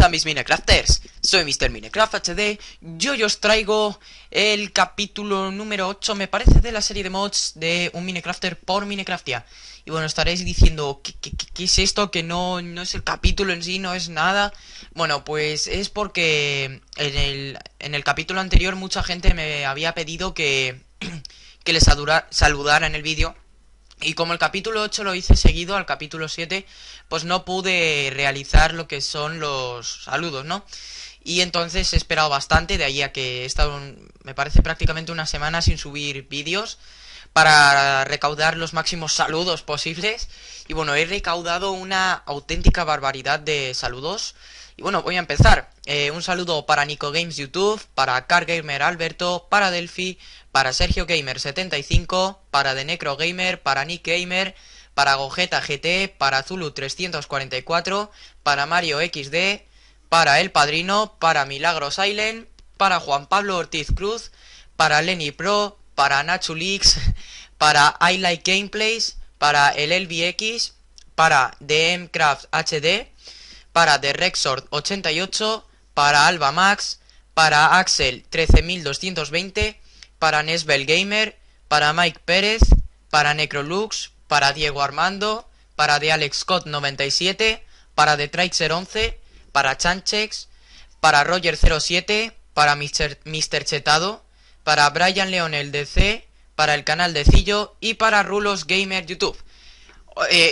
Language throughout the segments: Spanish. pasa, mis Minecrafters? Soy Mr. Minecraft HD. Yo os traigo el capítulo número 8, me parece, de la serie de mods de un Minecrafter por Minecraftia. Y bueno, estaréis diciendo, ¿qué es esto? Que no es el capítulo en sí, no es nada. Bueno, pues es porque en el capítulo anterior mucha gente me había pedido que les saludara en el vídeo. Y como el capítulo 8 lo hice seguido al capítulo 7, pues no pude realizar lo que son los saludos, ¿no? Y entonces he esperado bastante, de ahí a que he estado, me parece, prácticamente una semana sin subir vídeos para recaudar los máximos saludos posibles. Y bueno, he recaudado una auténtica barbaridad de saludos. Y bueno, voy a empezar. Un saludo para Nico Games YouTube, para Car Gamer Alberto, para Delphi, para Sergio Gamer 75, para The Necro Gamer, para Nick Gamer, para Gogeta GT, para Zulu 344, para Mario XD, para El Padrino, para Milagros Island, para Juan Pablo Ortiz Cruz, para Lenny Pro, para Nachulix, para I like Gameplays, para El LBX, para The M Craft HD, para The Rexord 88, para Alba Max, para Axel 13220, para Nesbel Gamer, para Mike Pérez, para Necrolux, para Diego Armando, para The Alex Scott 97, para The Tracer 11, para Chanchex, para Roger07, para Mr. Chetado, para Brian Leonel DC, para el canal de Cillo y para Rulos Gamer YouTube.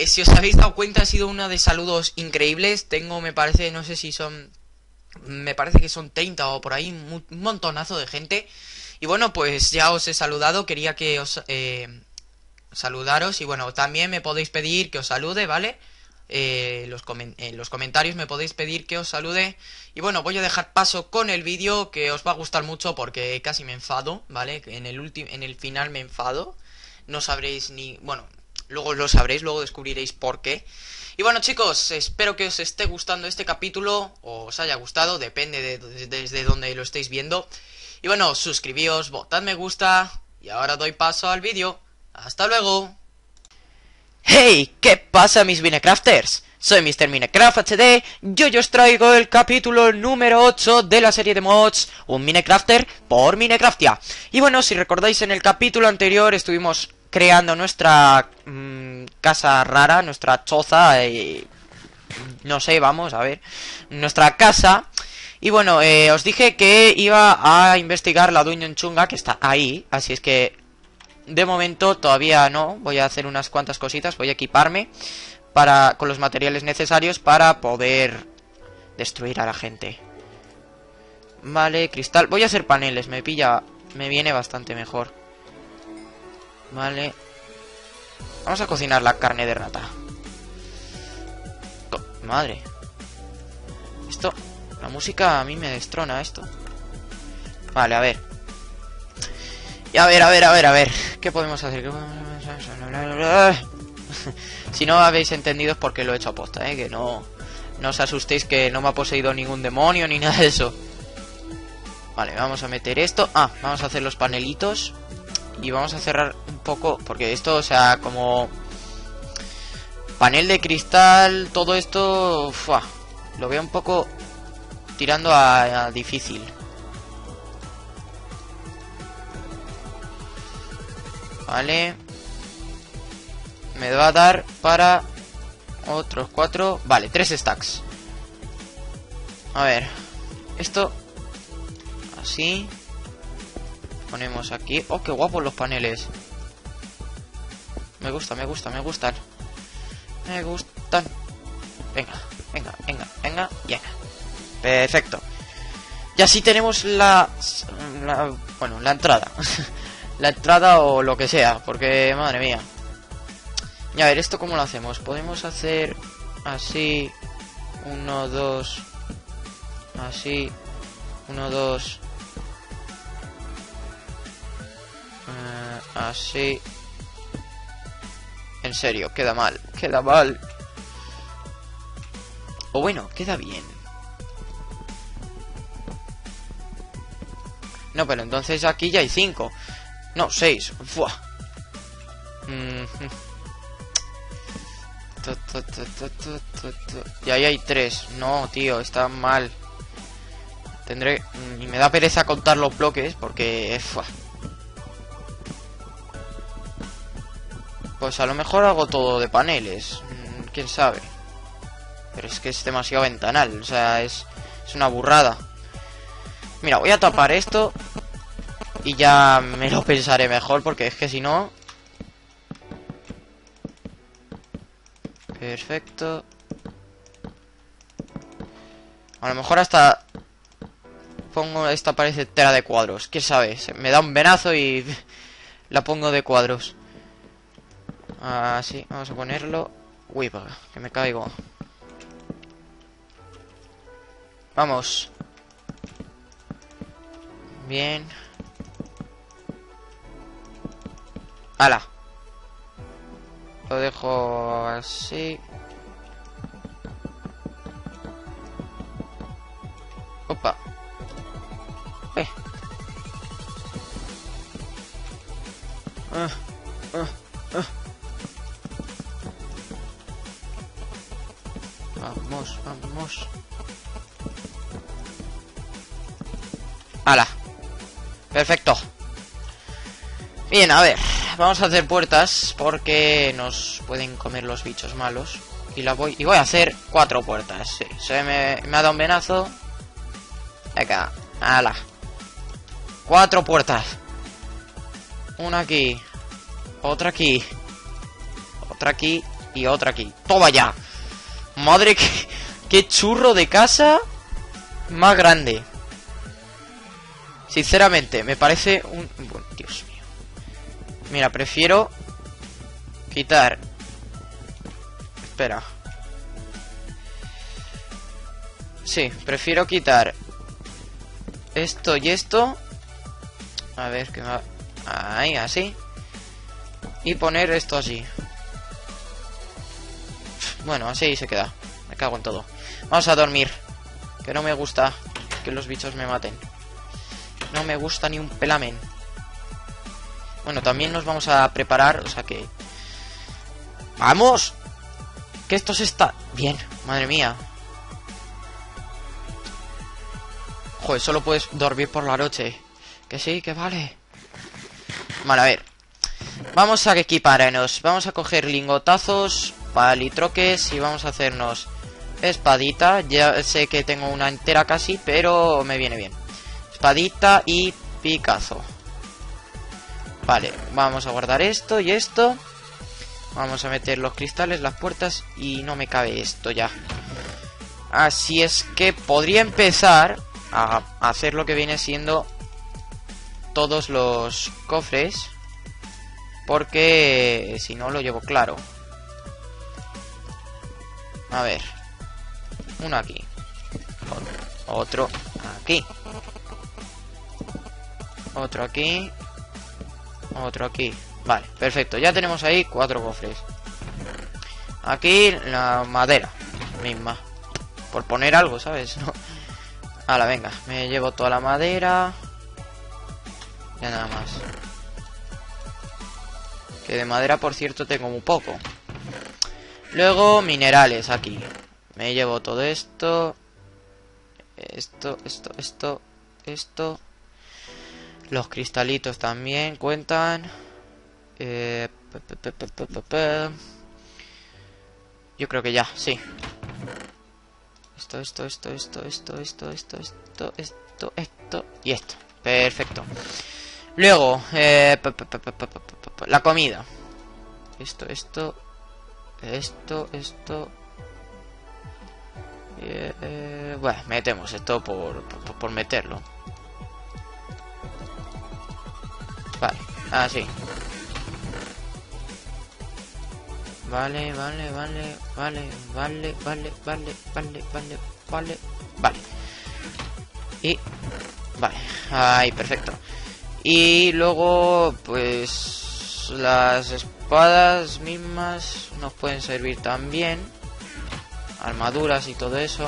Si os habéis dado cuenta, ha sido una de saludos increíbles. Tengo, me parece, no sé si son, me parece que son 30 o por ahí, un montonazo de gente. Y bueno, pues ya os he saludado, quería que os saludaros. Y bueno, también me podéis pedir que os salude, ¿vale? En los comentarios me podéis pedir que os salude. Y bueno, voy a dejar paso con el vídeo, que os va a gustar mucho porque casi me enfado, ¿vale? En el final me enfado. No sabréis ni... bueno, luego lo sabréis, luego descubriréis por qué. Y bueno, chicos, espero que os esté gustando este capítulo, o os haya gustado, depende de desde donde lo estéis viendo. Y bueno, suscribíos, votad me gusta y ahora doy paso al vídeo. ¡Hasta luego! ¡Hey! ¿Qué pasa, mis Minecrafters? Soy Mr. Minecraft HD, yo os traigo el capítulo número 8 de la serie de mods, un Minecrafter por Minecraftia. Y bueno, si recordáis, en el capítulo anterior estuvimos creando nuestra casa rara, nuestra choza, no sé, vamos a ver, nuestra casa. Y bueno, os dije que iba a investigar la Dungeon Chunga, que está ahí, así es que de momento todavía no. Voy a hacer unas cuantas cositas, voy a equiparme con los materiales necesarios para poder destruir a la gente. Vale, cristal, voy a hacer paneles, me viene bastante mejor. Vale, vamos a cocinar la carne de rata. Madre, esto... la música a mí me destrona esto. Vale, a ver. Y a ver. ¿Qué podemos hacer? Si no habéis entendido es porque lo he hecho aposta, que no os asustéis, que no me ha poseído ningún demonio ni nada de eso. Vale, vamos a meter esto. Ah, vamos a hacer los panelitos. Y vamos a cerrar un poco, porque esto, o sea, como... panel de cristal, todo esto... ¡fua! Lo veo un poco... tirando a difícil. Vale, me va a dar para otros 4. Vale, 3 stacks. A ver, esto así ponemos aquí. Oh, qué guapos los paneles. Me gustan. Venga. Perfecto. Y así tenemos la entrada. La entrada o lo que sea, porque madre mía. Y a ver, ¿esto cómo lo hacemos? Podemos hacer así, 1, 2, así, 1, 2, así. En serio, queda mal. O bueno, queda bien. No, pero entonces aquí ya hay 5. No, 6. Fuah. Y ahí hay tres. No, tío, está mal. Tendré... Y me da pereza contar los bloques porque... Pues a lo mejor hago todo de paneles. Quién sabe. Pero es que es demasiado ventanal. O sea, es una burrada. Mira, voy a tapar esto. Y ya me lo pensaré mejor porque es que si no... Perfecto. A lo mejor hasta... Pongo esta pared entera de cuadros. ¿Quién sabe? Me da un venazo y... la pongo de cuadros. Así, vamos a ponerlo. Uy, para que me caigo. Vamos. Bien. ¡Hala! Lo dejo así. Opa. Vamos, vamos. ¡Hala! Perfecto. Bien, a ver. Vamos a hacer puertas porque nos pueden comer los bichos malos. Y voy a hacer 4 puertas. Sí, me ha dado un venazo. Acá. ¡Hala! 4 puertas. Una aquí. Otra aquí. Otra aquí. Y otra aquí. ¡Toma ya! Madre, qué churro de casa más grande. Sinceramente, me parece un... Bueno, Dios mío. Mira, prefiero quitar... Espera. Sí, prefiero quitar esto y esto. A ver, que va... Ahí, así. Y poner esto así. Bueno, así se queda. Me cago en todo. Vamos a dormir. Que no me gusta que los bichos me maten. No me gusta ni un pelamen. Bueno, también nos vamos a preparar. O sea que... ¡Vamos! Que esto se está... Bien, madre mía. Joder, solo puedes dormir por la noche. Que sí, que vale. Vale, a ver. Vamos a equiparnos. Vamos a coger lingotazos, palitroques y vamos a hacernos espadita. Ya sé que tengo una entera casi, pero me viene bien. Espadita y picazo. Vale, vamos a guardar esto y esto. Vamos a meter los cristales, las puertas y no me cabe esto ya. Así es que podría empezar a hacer lo que viene siendo todos los cofres. Porque si no lo llevo claro. A ver. Uno aquí. Otro aquí. Otro aquí. Otro aquí. Vale, perfecto. Ya tenemos ahí 4 cofres. Aquí la madera misma. Por poner algo, ¿sabes? No. Hala, venga. Me llevo toda la madera. Ya nada más. Que de madera, por cierto, tengo muy poco. Luego, minerales aquí. Me llevo todo esto. Esto. Los cristalitos también cuentan. Yo creo que ya, sí. Esto y esto. Perfecto. Luego, la comida. Esto. Bueno, metemos esto por meterlo. Vale, así. Vale. Y... Vale, ahí, perfecto. Y luego, pues... Las espadas mismas nos pueden servir también. Armaduras y todo eso.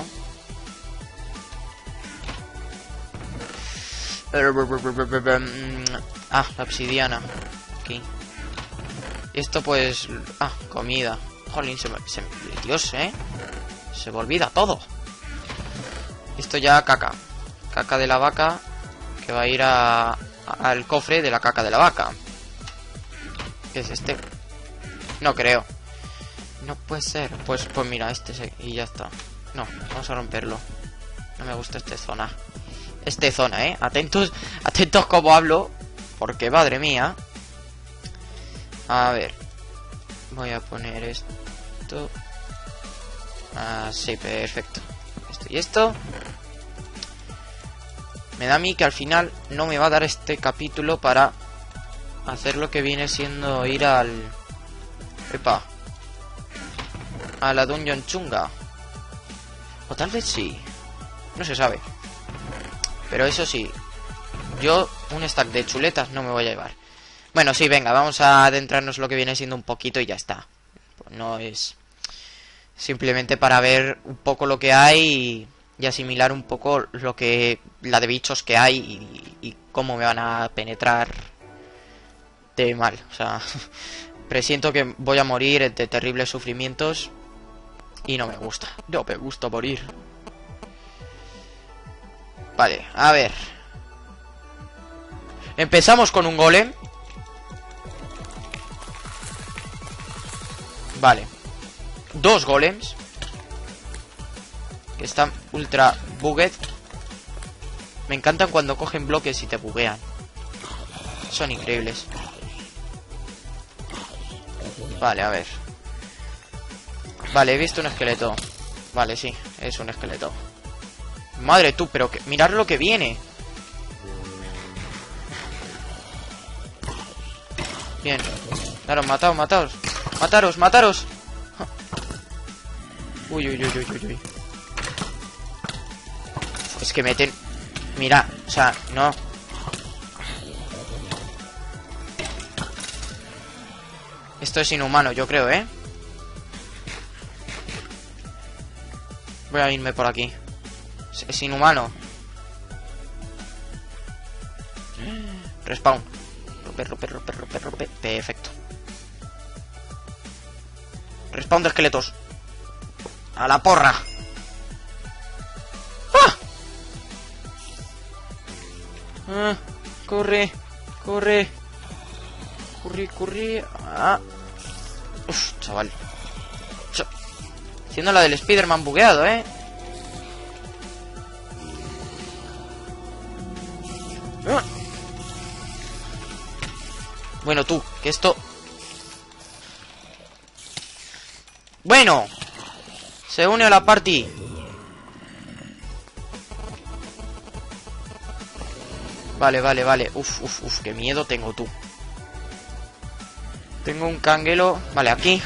Ah, la obsidiana. Aquí. Esto pues... Ah, comida. Jolín, Dios, se me olvida todo. Esto ya caca. Caca de la vaca. Que va a ir al cofre de la caca de la vaca. ¿Qué es este? No creo. No puede ser. Pues mira, este y ya está. No, vamos a romperlo. No me gusta esta zona. Esta zona, atentos. Atentos como hablo. Porque madre mía. A ver. Voy a poner esto. Así, perfecto. Esto y esto. Me da a mí que al final no me va a dar este capítulo para hacer lo que viene siendo ir al... Epa. A la dungeon chunga. O tal vez sí. No se sabe. Pero eso sí. Yo un stack de chuletas no me voy a llevar. Bueno, sí, venga. Vamos a adentrarnos lo que viene siendo un poquito y ya está. No es... Simplemente para ver un poco lo que hay y asimilar un poco lo que... La de bichos que hay y cómo me van a penetrar de mal. O sea... Presiento que voy a morir de terribles sufrimientos. Y no me gusta. No me gusta morir. Vale, a ver. Empezamos con un golem. Vale. 2 golems. Que están ultra bugged. Me encantan cuando cogen bloques y te buguean. Son increíbles. Vale, a ver. Vale, he visto un esqueleto. Vale, sí, es un esqueleto. Madre tú, pero que... Mirad lo que viene. Bien. Claro, mataos. Mataros. Uy. Es que meten... Mira, o sea, no. Esto es inhumano, yo creo, Voy a irme por aquí. Es inhumano. Respawn. Romper. Perfecto. Respawn de esqueletos. A la porra. ¡Ah! ¡Ah! Corre. ¡Ah! Uf, chaval. Haciendo la del Spider-Man bugueado, ¡Ah! Bueno, tú, que esto... Bueno. Se une a la party. Vale. Uf, qué miedo tengo, tú. Tengo un canguelo. Vale, aquí.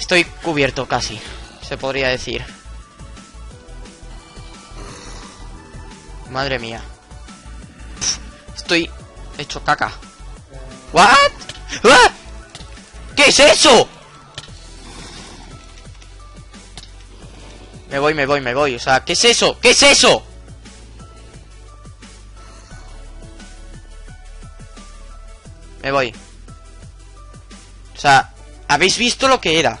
Estoy cubierto casi. Se podría decir. Madre mía. Estoy hecho caca. ¿What? ¿Ah? ¿Qué es eso? Me voy. O sea, ¿Qué es eso? Me voy. O sea, ¿habéis visto lo que era?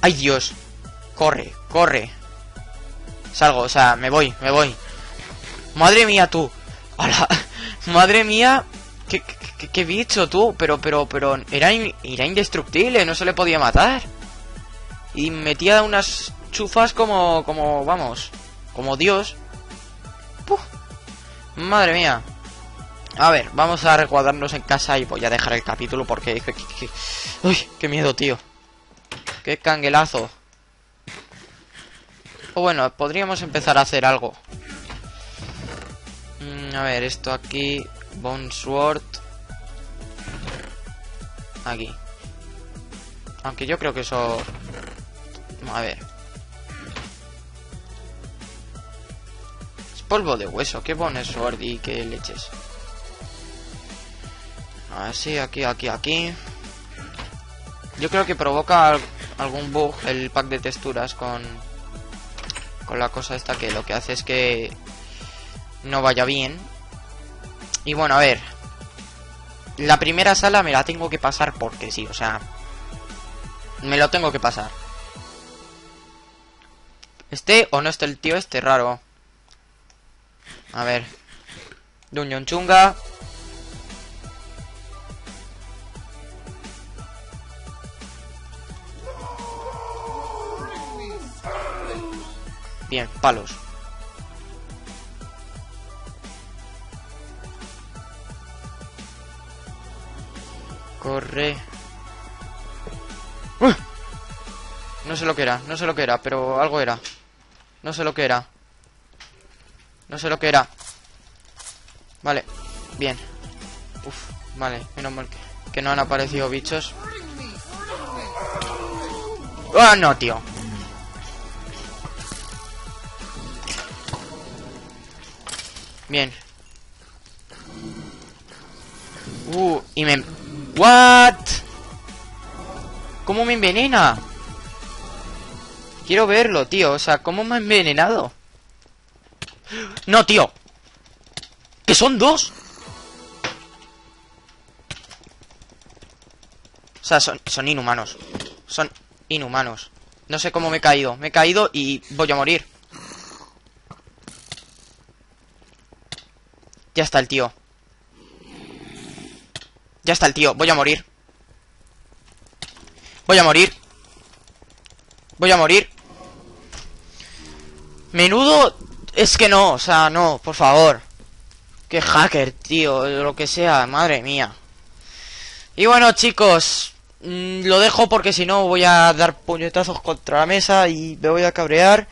¡Ay, Dios! Corre. Salgo, o sea, me voy. Madre mía, tú. ¡Hala! Madre mía. ¿Qué bicho, tú? Pero, era indestructible, no se le podía matar. Y metía unas chufas como vamos, como Dios. ¡Puf! Madre mía. A ver, vamos a recuadrarnos en casa y voy a dejar el capítulo porque... ¡Uy! ¡Qué miedo, tío! ¡Qué canguelazo! O bueno, podríamos empezar a hacer algo. A ver, esto aquí... Bone Sword... Aquí. Aunque yo creo que eso... A ver. Es polvo de hueso. ¿Qué Bone Sword y qué leches? Así, aquí. Yo creo que provoca algún bug el pack de texturas con la cosa esta que lo que hace es que no vaya bien. Y bueno, a ver. La primera sala me la tengo que pasar porque sí, o sea... Me lo tengo que pasar. ¿Este o no está el tío este raro? A ver. Dungeon chunga. Bien, palos. Corre. ¡Uh! No sé lo que era, no sé lo que era, pero algo era. No sé lo que era. No sé lo que era. Vale, bien. Uf, vale, menos mal que no han aparecido bichos. ¡Ah, no, tío! Bien. Y me... ¿What? ¿Cómo me envenena? Quiero verlo, tío. O sea, ¿cómo me ha envenenado? No, tío. ¿Que son dos? O sea, son inhumanos. Son inhumanos. No sé cómo me he caído. Me he caído y voy a morir. Ya está el tío. Ya está el tío. Voy a morir. Voy a morir. Voy a morir. Menudo... Es que no. O sea, no. Por favor. Qué hacker, tío. Lo que sea. Madre mía. Y bueno, chicos. Lo dejo porque si no voy a dar puñetazos contra la mesa y me voy a cabrear.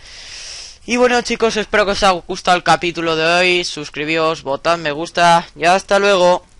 Y bueno, chicos, espero que os haya gustado el capítulo de hoy. Suscribíos, votad me gusta y hasta luego.